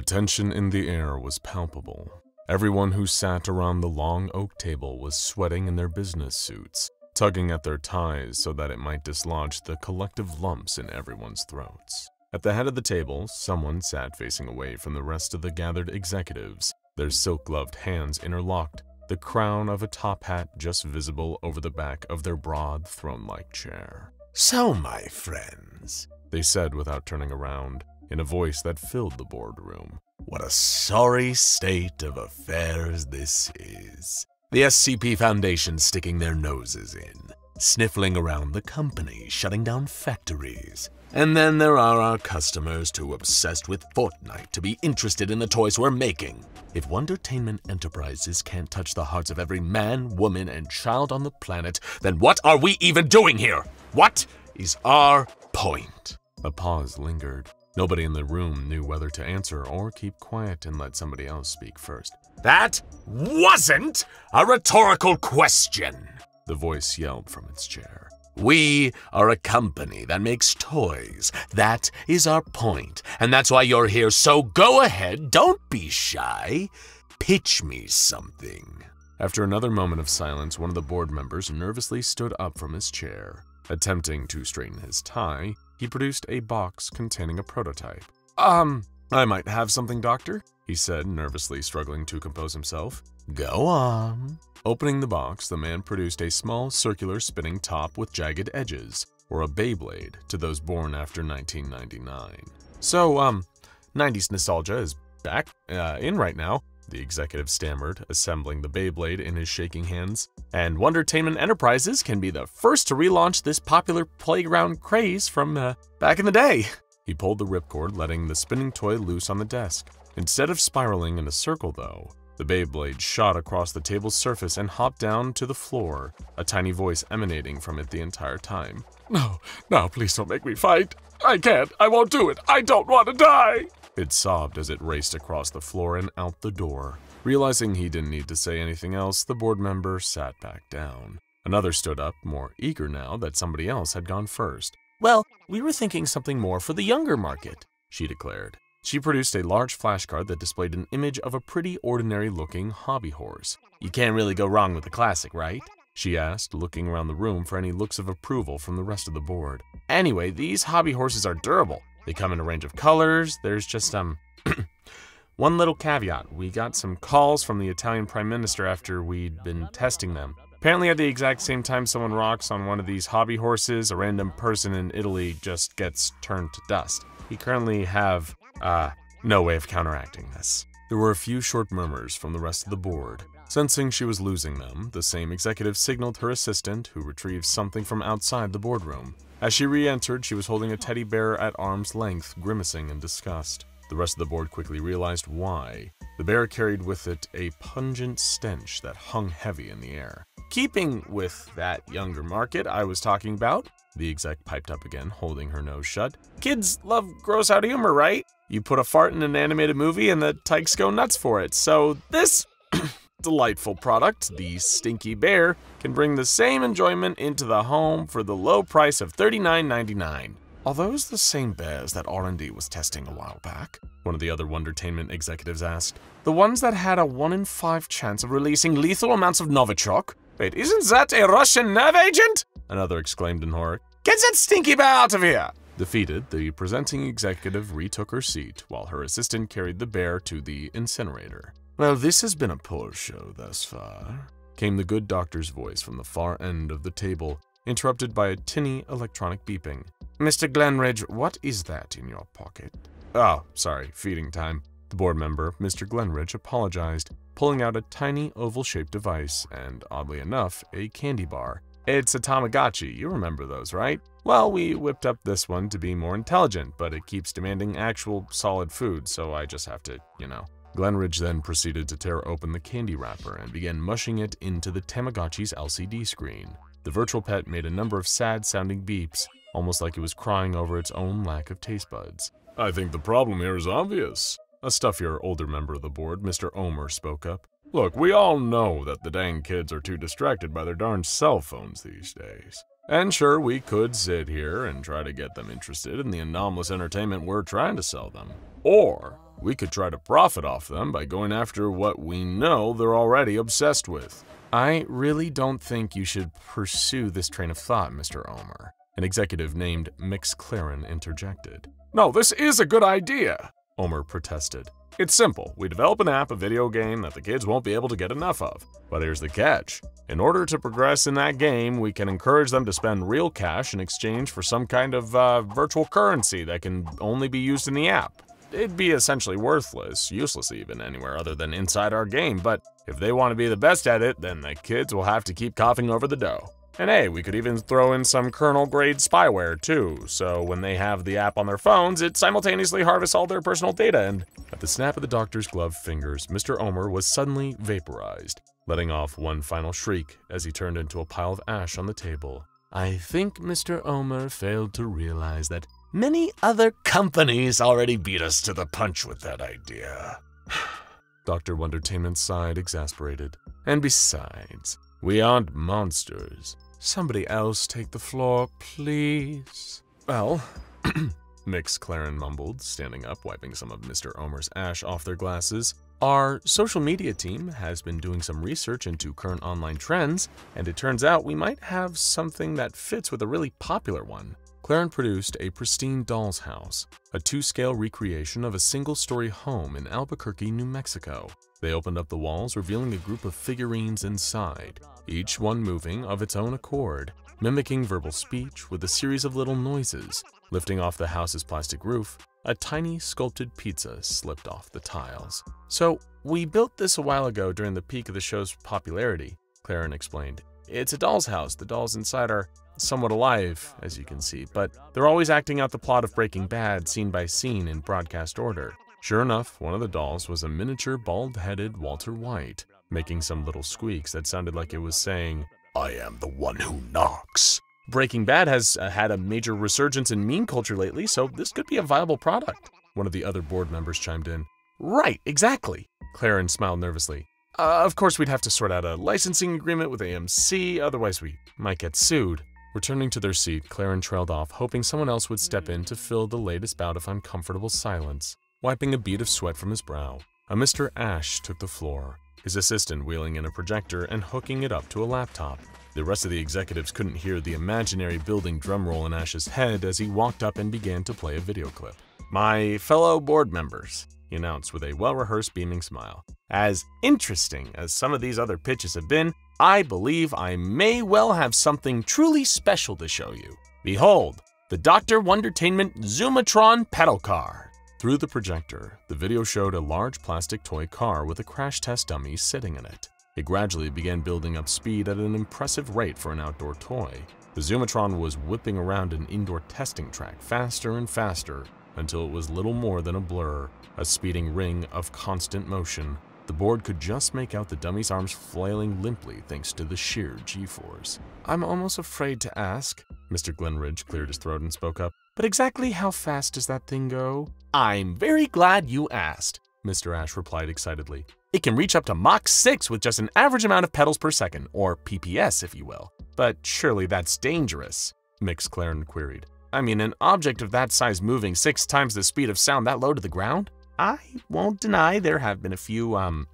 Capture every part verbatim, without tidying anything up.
The tension in the air was palpable. Everyone who sat around the long oak table was sweating in their business suits, tugging at their ties so that it might dislodge the collective lumps in everyone's throats. At the head of the table, someone sat facing away from the rest of the gathered executives, their silk-gloved hands interlocked, the crown of a top hat just visible over the back of their broad throne-like chair. "So, my friends," they said without turning around, in a voice that filled the boardroom, "what a sorry state of affairs this is. The S C P Foundation sticking their noses in, sniffling around the company, shutting down factories. And then there are our customers too obsessed with Fortnite to be interested in the toys we're making. If Wondertainment Enterprises can't touch the hearts of every man, woman, and child on the planet, then what are we even doing here? What is our point?" A pause lingered. Nobody in the room knew whether to answer or keep quiet and let somebody else speak first. "That wasn't a rhetorical question," the voice yelled from its chair. "We are a company that makes toys. That is our point, and that's why you're here. So go ahead, don't be shy. Pitch me something." After another moment of silence, one of the board members nervously stood up from his chair. Attempting to straighten his tie, he produced a box containing a prototype. Um, "I might have something, Doctor," he said, nervously struggling to compose himself. "Go on." Opening the box, the man produced a small circular spinning top with jagged edges, or a Beyblade, to those born after nineteen ninety-nine. "So, um, nineties nostalgia is back, uh, in right now," the executive stammered, assembling the Beyblade in his shaking hands. "And Wondertainment Enterprises can be the first to relaunch this popular playground craze from uh, back in the day." He pulled the ripcord, letting the spinning toy loose on the desk. Instead of spiraling in a circle, though, the Beyblade shot across the table's surface and hopped down to the floor, a tiny voice emanating from it the entire time. "No, no, please don't make me fight. I can't. I won't do it. I don't want to die." It sobbed as it raced across the floor and out the door. Realizing he didn't need to say anything else, the board member sat back down. Another stood up, more eager now that somebody else had gone first. "Well, we were thinking something more for the younger market," she declared. She produced a large flashcard that displayed an image of a pretty ordinary-looking hobby horse. "You can't really go wrong with the classic, right?" she asked, looking around the room for any looks of approval from the rest of the board. "Anyway, these hobby horses are durable. They come in a range of colors. There's just, um, one little caveat. We got some calls from the Italian Prime Minister after we'd been testing them. Apparently at the exact same time someone rocks on one of these hobby horses, a random person in Italy just gets turned to dust. We currently have, uh, no way of counteracting this." There were a few short murmurs from the rest of the board. Sensing she was losing them, the same executive signaled her assistant, who retrieved something from outside the boardroom. As she re-entered, she was holding a teddy bear at arm's length, grimacing in disgust. The rest of the board quickly realized why. The bear carried with it a pungent stench that hung heavy in the air. "Keeping with that younger market I was talking about," the exec piped up again, holding her nose shut. "Kids love gross-out humor, right? You put a fart in an animated movie and the tykes go nuts for it, so this delightful product, the Stinky Bear, can bring the same enjoyment into the home for the low price of thirty-nine ninety-nine. "Are those the same bears that R and D was testing a while back?" one of the other Wondertainment executives asked. "The ones that had a one in five chance of releasing lethal amounts of Novichok? Wait, isn't that a Russian nerve agent?" another exclaimed in horror. "Get that Stinky Bear out of here!" Defeated, the presenting executive retook her seat, while her assistant carried the bear to the incinerator. "Well, this has been a poor show thus far," came the good doctor's voice from the far end of the table, interrupted by a tinny electronic beeping. "Mister Glenridge, what is that in your pocket?" "Oh, sorry, feeding time." The board member, Mister Glenridge, apologized, pulling out a tiny oval-shaped device and, oddly enough, a candy bar. "It's a Tamagotchi, you remember those, right? Well, we whipped up this one to be more intelligent, but it keeps demanding actual solid food, so I just have to, you know." Glenridge then proceeded to tear open the candy wrapper and began mushing it into the Tamagotchi's L C D screen. The virtual pet made a number of sad-sounding beeps, almost like it was crying over its own lack of taste buds. "I think the problem here is obvious," a stuffier older member of the board, Mister Omer, spoke up. "Look, we all know that the dang kids are too distracted by their darn cell phones these days. And sure, we could sit here and try to get them interested in the anomalous entertainment we're trying to sell them. Or we could try to profit off them by going after what we know they're already obsessed with. I really don't think you should pursue this train of thought, Mister Omer, an executive named McClaren interjected. No, this is a good idea, Omer protested. It's simple. We develop an app, a video game that the kids won't be able to get enough of. But here's the catch. In order to progress in that game, we can encourage them to spend real cash in exchange for some kind of uh, virtual currency that can only be used in the app. It'd be essentially worthless, useless even, anywhere other than inside our game. But if they want to be the best at it, then the kids will have to keep coughing over the dough. And hey, we could even throw in some kernel-grade spyware, too, so when they have the app on their phones, it simultaneously harvests all their personal data and… At the snap of the doctor's gloved fingers, Mister Omer was suddenly vaporized, letting off one final shriek as he turned into a pile of ash on the table. I think Mister Omer failed to realize that many other companies already beat us to the punch with that idea. Doctor Wondertainment sighed, exasperated. And besides… we aren't monsters. Somebody else take the floor, please. Well, McClaren mumbled, standing up, wiping some of Mister Omer's ash off their glasses. Our social media team has been doing some research into current online trends, and it turns out we might have something that fits with a really popular one. Claren produced a pristine doll's house, a two-scale recreation of a single-story home in Albuquerque, New Mexico. They opened up the walls, revealing a group of figurines inside, each one moving of its own accord, mimicking verbal speech with a series of little noises. Lifting off the house's plastic roof, a tiny sculpted pizza slipped off the tiles. So, we built this a while ago during the peak of the show's popularity, Claren explained. It's a doll's house. The dolls inside are somewhat alive, as you can see, but they're always acting out the plot of Breaking Bad scene by scene in broadcast order. Sure enough, one of the dolls was a miniature bald-headed Walter White, making some little squeaks that sounded like it was saying, I am the one who knocks. Breaking Bad has uh, had a major resurgence in meme culture lately, so this could be a viable product, one of the other board members chimed in. Right, exactly, Claren smiled nervously. Uh, of course, we'd have to sort out a licensing agreement with A M C, otherwise we might get sued. Returning to their seat, Claren trailed off, hoping someone else would step in to fill the latest bout of uncomfortable silence. Wiping a bead of sweat from his brow, a Mister Ash took the floor, his assistant wheeling in a projector and hooking it up to a laptop. The rest of the executives couldn't hear the imaginary building drumroll in Ash's head as he walked up and began to play a video clip. My fellow board members, he announced with a well-rehearsed beaming smile. As interesting as some of these other pitches have been, I believe I may well have something truly special to show you. Behold, the Doctor Wondertainment Zoomatron pedal car. Through the projector, the video showed a large plastic toy car with a crash test dummy sitting in it. It gradually began building up speed at an impressive rate for an outdoor toy. The Zoomatron was whipping around an indoor testing track faster and faster until it was little more than a blur, a speeding ring of constant motion. The board could just make out the dummy's arms flailing limply thanks to the sheer g-force. I'm almost afraid to ask, Mister Glenridge cleared his throat and spoke up, but exactly how fast does that thing go? I'm very glad you asked, Mister Ash replied excitedly. It can reach up to Mach six with just an average amount of pedals per second, or P P S if you will. But surely that's dangerous, McClaren queried. I mean, an object of that size moving six times the speed of sound that low to the ground? I won't deny there have been a few, um,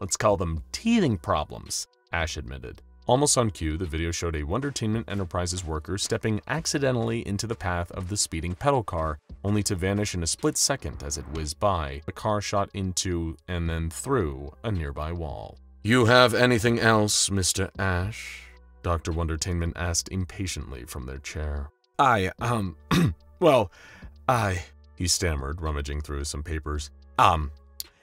let's call them teething problems, Ash admitted. Almost on cue, the video showed a Wondertainment Enterprises worker stepping accidentally into the path of the speeding pedal car, only to vanish in a split second as it whizzed by. The car shot into, and then through, a nearby wall. You have anything else, Mister Ash? Doctor Wondertainment asked impatiently from their chair. I, um, well, I... he stammered, rummaging through some papers. Um,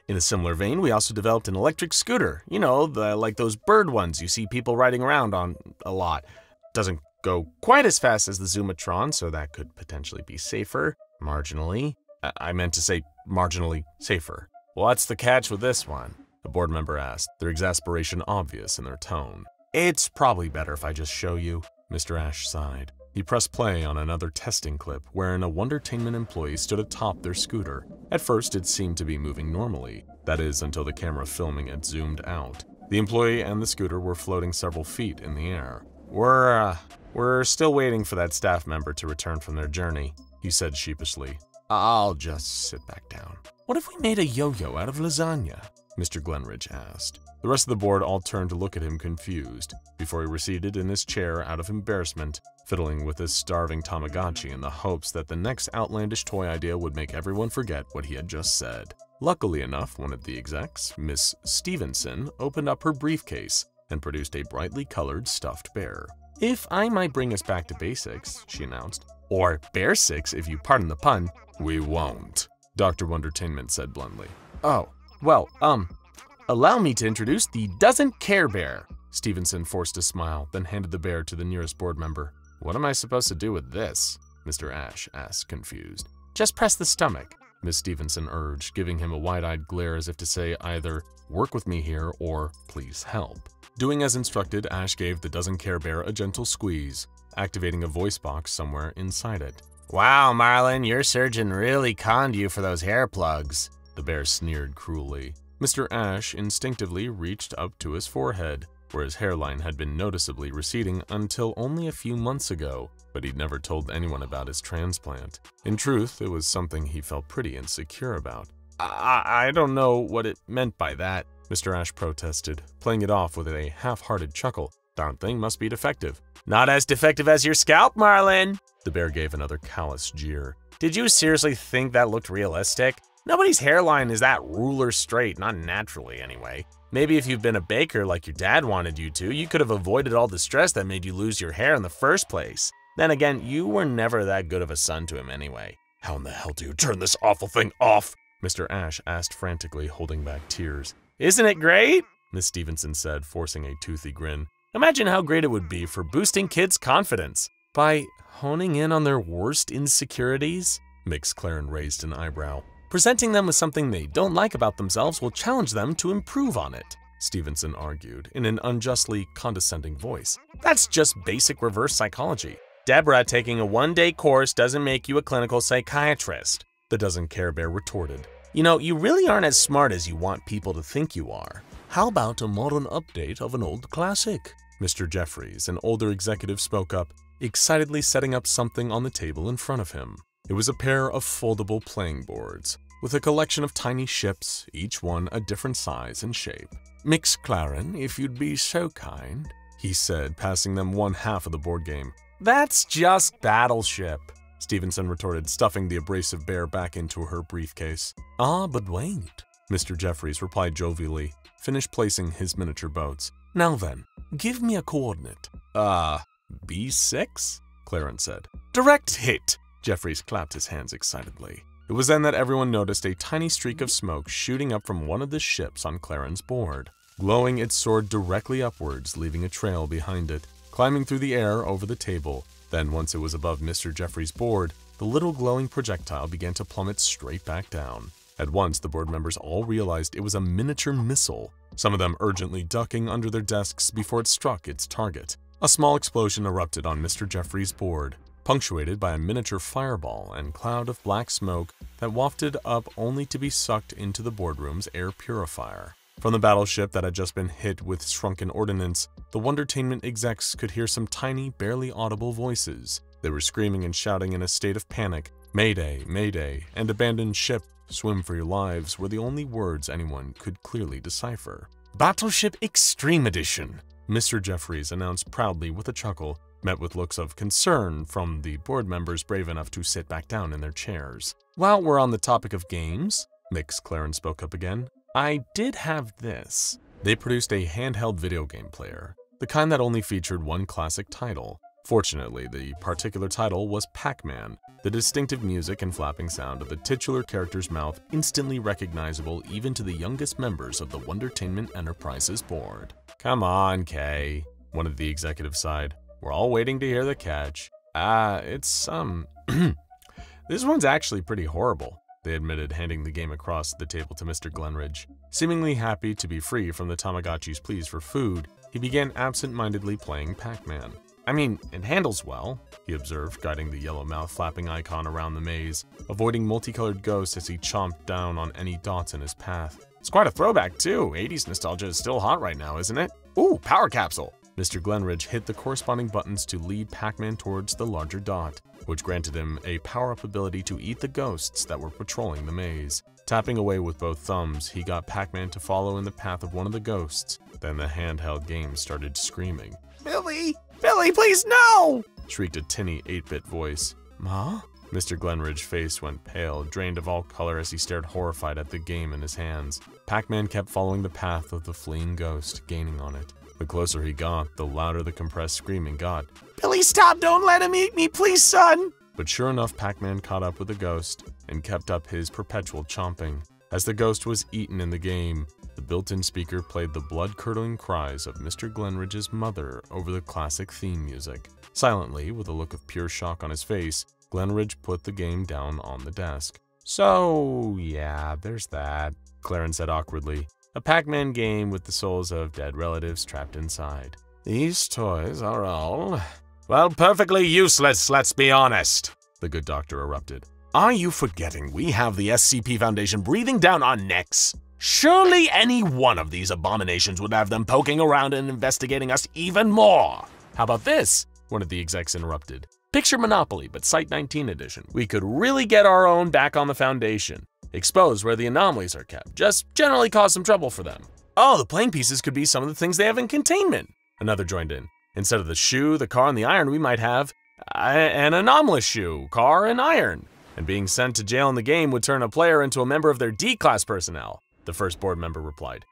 in a similar vein, we also developed an electric scooter. You know, the, like those bird ones you see people riding around on a lot. Doesn't go quite as fast as the Zoomatron, so that could potentially be safer. Marginally. I, I meant to say marginally safer. What's the catch with this one? A board member asked, their exasperation obvious in their tone. It's probably better if I just show you, Mister Ash sighed. He pressed play on another testing clip wherein a Wondertainment employee stood atop their scooter. At first, it seemed to be moving normally, that is, until the camera filming it zoomed out. The employee and the scooter were floating several feet in the air. We're, uh, We're still waiting for that staff member to return from their journey, he said sheepishly. I'll just sit back down. What if we made a yo-yo out of lasagna? Mister Glenridge asked. The rest of the board all turned to look at him confused, before he receded in his chair out of embarrassment, fiddling with his starving Tamagotchi in the hopes that the next outlandish toy idea would make everyone forget what he had just said. Luckily enough, one of the execs, Miss Stevenson, opened up her briefcase and produced a brightly colored stuffed bear. If I might bring us back to basics, she announced, or Bear Six if you pardon the pun, we won't, Doctor Wondertainment said bluntly. Oh, well, um, allow me to introduce the Doesn't Care Bear. Stevenson forced a smile, then handed the bear to the nearest board member. What am I supposed to do with this? Mister Ash asked, confused. Just press the stomach, Miss Stevenson urged, giving him a wide-eyed glare as if to say either, work with me here, or please help. Doing as instructed, Ash gave the Doesn't Care Bear a gentle squeeze, activating a voice box somewhere inside it. Wow, Marlin, your surgeon really conned you for those hair plugs, the bear sneered cruelly. Mister Ash instinctively reached up to his forehead, where his hairline had been noticeably receding until only a few months ago, but he'd never told anyone about his transplant. In truth, it was something he felt pretty insecure about. I, I don't know what it meant by that, Mister Ash protested, playing it off with a half-hearted chuckle. Darn thing must be defective. Not as defective as your scalp, Marlin! The bear gave another callous jeer. Did you seriously think that looked realistic? Nobody's hairline is that ruler straight, not naturally anyway. Maybe if you've been a baker like your dad wanted you to, you could have avoided all the stress that made you lose your hair in the first place. Then again, you were never that good of a son to him anyway. How in the hell do you turn this awful thing off? Mister Ash asked frantically, holding back tears. Isn't it great? Miss Stevenson said, forcing a toothy grin. Imagine how great it would be for boosting kids' confidence. By honing in on their worst insecurities? Mix Claren raised an eyebrow. Presenting them with something they don't like about themselves will challenge them to improve on it, Stevenson argued in an unjustly condescending voice. That's just basic reverse psychology. Deborah taking a one-day course doesn't make you a clinical psychiatrist, the Doesn't Care Bear retorted. You know, you really aren't as smart as you want people to think you are. How about a modern update of an old classic? Mister Jeffries, an older executive, spoke up, excitedly setting up something on the table in front of him. It was a pair of foldable playing boards, with a collection of tiny ships, each one a different size and shape. Mix Claren, if you'd be so kind, he said, passing them one half of the board game. That's just Battleship, Stevenson retorted, stuffing the abrasive bear back into her briefcase. Ah, but wait, Mister Jeffries replied jovially, finished placing his miniature boats. Now then, give me a coordinate. Uh, B six? Claren said. Direct hit! Jeffries clapped his hands excitedly. It was then that everyone noticed a tiny streak of smoke shooting up from one of the ships on Claren's board. Glowing, it soared directly upwards, leaving a trail behind it, climbing through the air over the table. Then, once it was above Mister Jeffries' board, the little glowing projectile began to plummet straight back down. At once, the board members all realized it was a miniature missile, some of them urgently ducking under their desks before it struck its target. A small explosion erupted on Mister Jeffries' board, punctuated by a miniature fireball and cloud of black smoke that wafted up only to be sucked into the boardroom's air purifier. From the battleship that had just been hit with shrunken ordnance, the Wondertainment execs could hear some tiny, barely audible voices. They were screaming and shouting in a state of panic. Mayday, mayday, and abandon ship, swim for your lives were the only words anyone could clearly decipher. Battleship Extreme Edition, Mister Jeffries announced proudly with a chuckle, met with looks of concern from the board members brave enough to sit back down in their chairs. While we're on the topic of games, Mix Claren spoke up again, I did have this. They produced a handheld video game player, the kind that only featured one classic title. Fortunately, the particular title was Pac-Man, the distinctive music and flapping sound of the titular character's mouth instantly recognizable even to the youngest members of the Wondertainment Enterprises board. Come on, Kay, one of the executives sighed. We're all waiting to hear the catch. Ah, uh, it's, um, this one's actually pretty horrible, they admitted, handing the game across the table to Mister Glenridge. Seemingly happy to be free from the Tamagotchi's pleas for food, he began absent-mindedly playing Pac-Man. I mean, it handles well, he observed, guiding the yellow mouth-flapping icon around the maze, avoiding multicolored ghosts as he chomped down on any dots in his path. It's quite a throwback, too. eighties nostalgia is still hot right now, isn't it? Ooh, power capsule! Mister Glenridge hit the corresponding buttons to lead Pac-Man towards the larger dot, which granted him a power-up ability to eat the ghosts that were patrolling the maze. Tapping away with both thumbs, he got Pac-Man to follow in the path of one of the ghosts. Then the handheld game started screaming, "Billy! Billy, please, no!" shrieked a tinny eight-bit voice. "Ma?" Mister Glenridge's face went pale, drained of all color as he stared horrified at the game in his hands. Pac-Man kept following the path of the fleeing ghost, gaining on it. The closer he got, the louder the compressed screaming got. "Billy, stop! Don't let him eat me, please, son!" But sure enough, Pac-Man caught up with the ghost and kept up his perpetual chomping. As the ghost was eaten in the game, the built-in speaker played the blood-curdling cries of Mister Glenridge's mother over the classic theme music. Silently, with a look of pure shock on his face, Glenridge put the game down on the desk. "So, yeah, there's that," Clarence said awkwardly. "A Pac-Man game with the souls of dead relatives trapped inside. These toys are all... well, perfectly useless, let's be honest," the good doctor erupted. "Are you forgetting we have the S C P Foundation breathing down our necks? Surely any one of these abominations would have them poking around and investigating us even more." "How about this?" one of the execs interrupted. "Picture Monopoly, but Site nineteen edition. We could really get our own back on the Foundation. Expose where the anomalies are kept. Just generally cause some trouble for them. Oh, the playing pieces could be some of the things they have in containment," another joined in. "Instead of the shoe, the car, and the iron, we might have an anomalous shoe, car, and iron. And being sent to jail in the game would turn a player into a member of their D-class personnel," the first board member replied.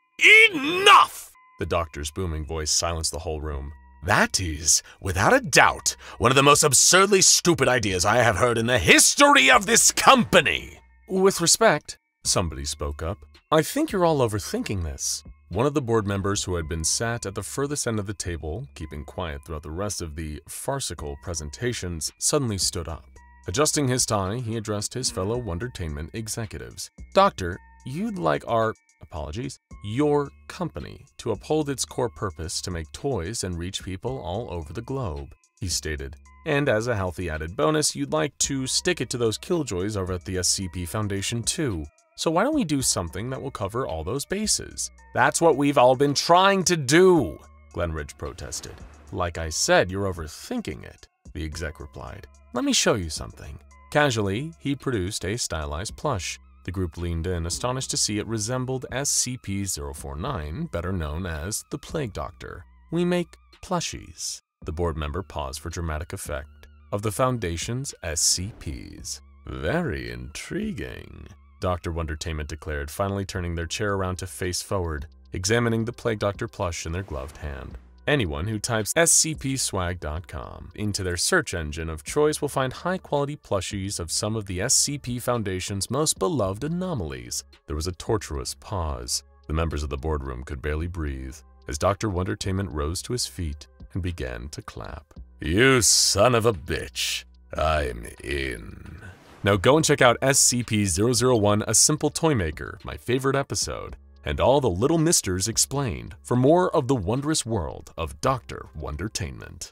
"Enough!" The doctor's booming voice silenced the whole room. "That is, without a doubt, one of the most absurdly stupid ideas I have heard in the history of this company!" "With respect," somebody spoke up, "I think you're all overthinking this." One of the board members who had been sat at the furthest end of the table, keeping quiet throughout the rest of the farcical presentations, suddenly stood up. Adjusting his tie, he addressed his fellow Wondertainment executives. "Doctor, you'd like our... apologies, your company to uphold its core purpose to make toys and reach people all over the globe," he stated. "And as a healthy added bonus, you'd like to stick it to those killjoys over at the S C P Foundation too. So why don't we do something that will cover all those bases?" "That's what we've all been trying to do," Glenridge protested. "Like I said, you're overthinking it," the exec replied. "Let me show you something." Casually, he produced a stylized plush. The group leaned in, astonished to see it resembled S C P zero four nine, better known as the Plague Doctor. "We make plushies," the board member paused for dramatic effect, "of the Foundation's S C Ps. "Very intriguing," Doctor Wondertainment declared, finally turning their chair around to face forward, examining the Plague Doctor plush in their gloved hand. "Anyone who types S C P swag dot com into their search engine of choice will find high-quality plushies of some of the S C P Foundation's most beloved anomalies." There was a tortuous pause. The members of the boardroom could barely breathe as Doctor Wondertainment rose to his feet and began to clap. "You son of a bitch, I'm in." Now go and check out S C P zero zero one, A Simple Toymaker, my favorite episode, and all the little misters explained, for more of the wondrous world of Doctor Wondertainment.